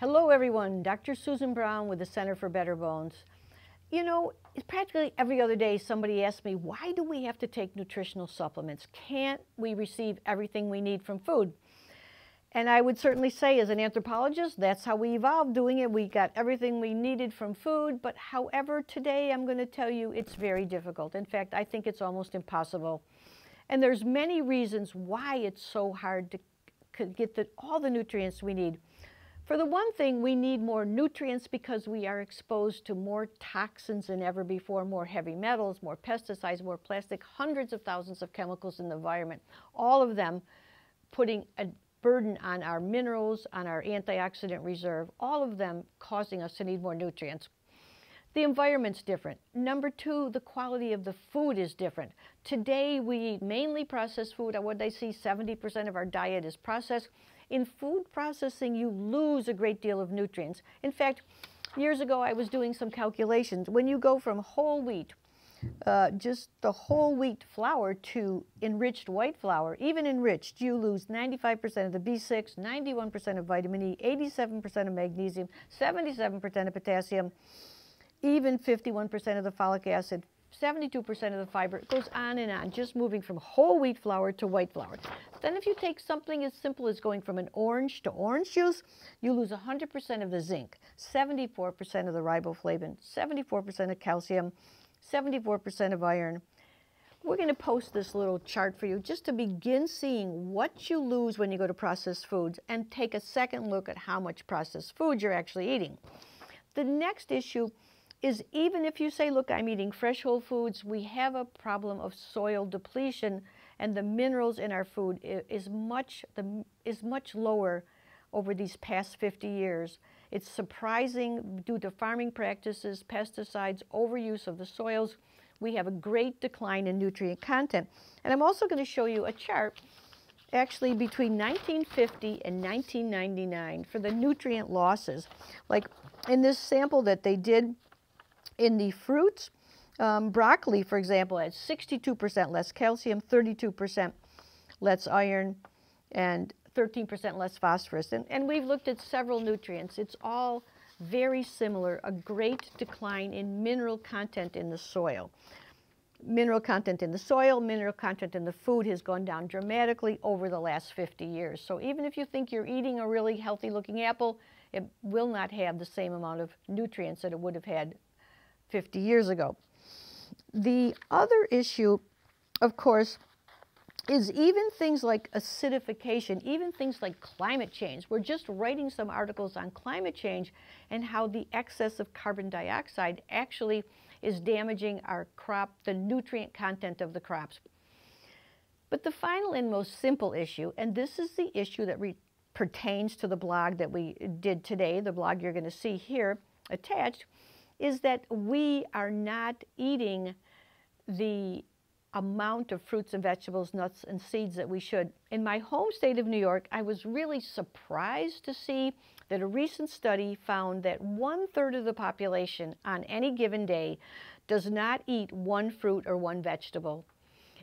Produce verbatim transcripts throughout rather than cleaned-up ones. Hello everyone, Doctor Susan Brown with the Center for Better Bones. You know, practically every other day somebody asks me, why do we have to take nutritional supplements? Can't we receive everything we need from food? And I would certainly say as an anthropologist, that's how we evolved doing it. We got everything we needed from food, but however, today I'm going to tell you it's very difficult. In fact, I think it's almost impossible. And there's many reasons why it's so hard to get the, all the nutrients we need. For the one thing, we need more nutrients because we are exposed to more toxins than ever before, more heavy metals, more pesticides, more plastic, hundreds of thousands of chemicals in the environment, all of them putting a burden on our minerals, on our antioxidant reserve, all of them causing us to need more nutrients. The environment's different. Number two, the quality of the food is different. Today, we eat mainly processed food. What they see, seventy percent of our diet is processed. In food processing, you lose a great deal of nutrients. In fact, years ago, I was doing some calculations. When you go from whole wheat, uh, just the whole wheat flour to enriched white flour, even enriched, you lose ninety-five percent of the B six, ninety-one percent of vitamin E, eighty-seven percent of magnesium, seventy-seven percent of potassium, even fifty-one percent of the folic acid, seventy-two percent of the fiber. It goes on and on, just moving from whole wheat flour to white flour. Then if you take something as simple as going from an orange to orange juice, you lose one hundred percent of the zinc, seventy-four percent of the riboflavin, seventy-four percent of calcium, seventy-four percent of iron. We're going to post this little chart for you just to begin seeing what you lose when you go to processed foods and take a second look at how much processed food you're actually eating. The next issue is even if you say, look, I'm eating fresh whole foods, we have a problem of soil depletion, and the minerals in our food is much, the, is much lower over these past fifty years. It's surprising due to farming practices, pesticides, overuse of the soils. We have a great decline in nutrient content. And I'm also going to show you a chart actually between nineteen fifty and nineteen ninety-nine for the nutrient losses. Like in this sample that they did, in the fruits, um, broccoli, for example, has sixty-two percent less calcium, thirty-two percent less iron, and thirteen percent less phosphorus. And, and we've looked at several nutrients. It's all very similar, a great decline in mineral content in the soil. Mineral content in the soil, mineral content in the food has gone down dramatically over the last fifty years. So even if you think you're eating a really healthy-looking apple, it will not have the same amount of nutrients that it would have had fifty years ago. The other issue, of course, is even things like acidification, even things like climate change. We're just writing some articles on climate change and how the excess of carbon dioxide actually is damaging our crop, the nutrient content of the crops. But the final and most simple issue, and this is the issue that pertains to the blog that we did today, the blog you're going to see here attached, is that we are not eating the amount of fruits and vegetables, nuts and seeds that we should. In my home state of New York, I was really surprised to see that a recent study found that one-third of the population on any given day does not eat one fruit or one vegetable.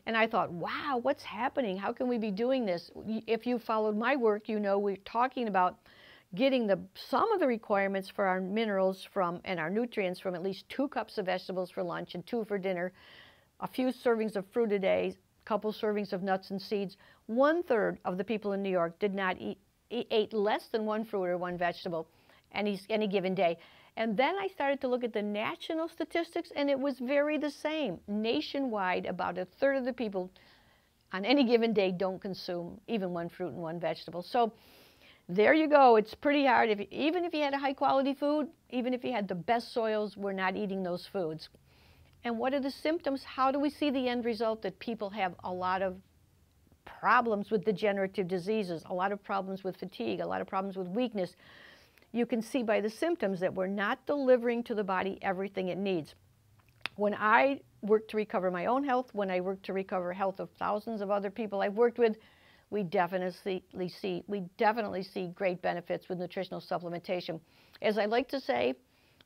And I thought, wow, what's happening? How can we be doing this? If you followed my work, you know we're talking about getting the, some of the requirements for our minerals from and our nutrients from at least two cups of vegetables for lunch and two for dinner, a few servings of fruit a day, a couple servings of nuts and seeds. One third of the people in New York did not eat, ate less than one fruit or one vegetable any, any given day. And then I started to look at the national statistics, and it was very the same. Nationwide, about a third of the people on any given day don't consume even one fruit and one vegetable. So there you go. It's pretty hard. If you, even if you had a high quality food, even if you had the best soils, we're not eating those foods. And what are the symptoms? How do we see the end result? That people have a lot of problems with degenerative diseases, a lot of problems with fatigue, a lot of problems with weakness. You can see by the symptoms that we're not delivering to the body everything it needs. When I worked to recover my own health, when I worked to recover health of thousands of other people I've worked with, We definitely see we definitely see great benefits with nutritional supplementation. As I like to say,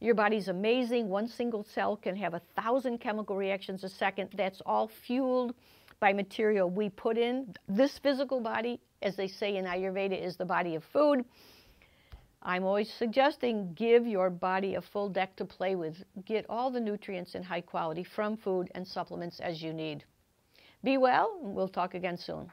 your body's amazing. One single cell can have a thousand chemical reactions a second. That's all fueled by material we put in. This physical body, as they say in Ayurveda, is the body of food. I'm always suggesting give your body a full deck to play with. Get all the nutrients in high quality from food and supplements as you need. Be well, and we'll talk again soon.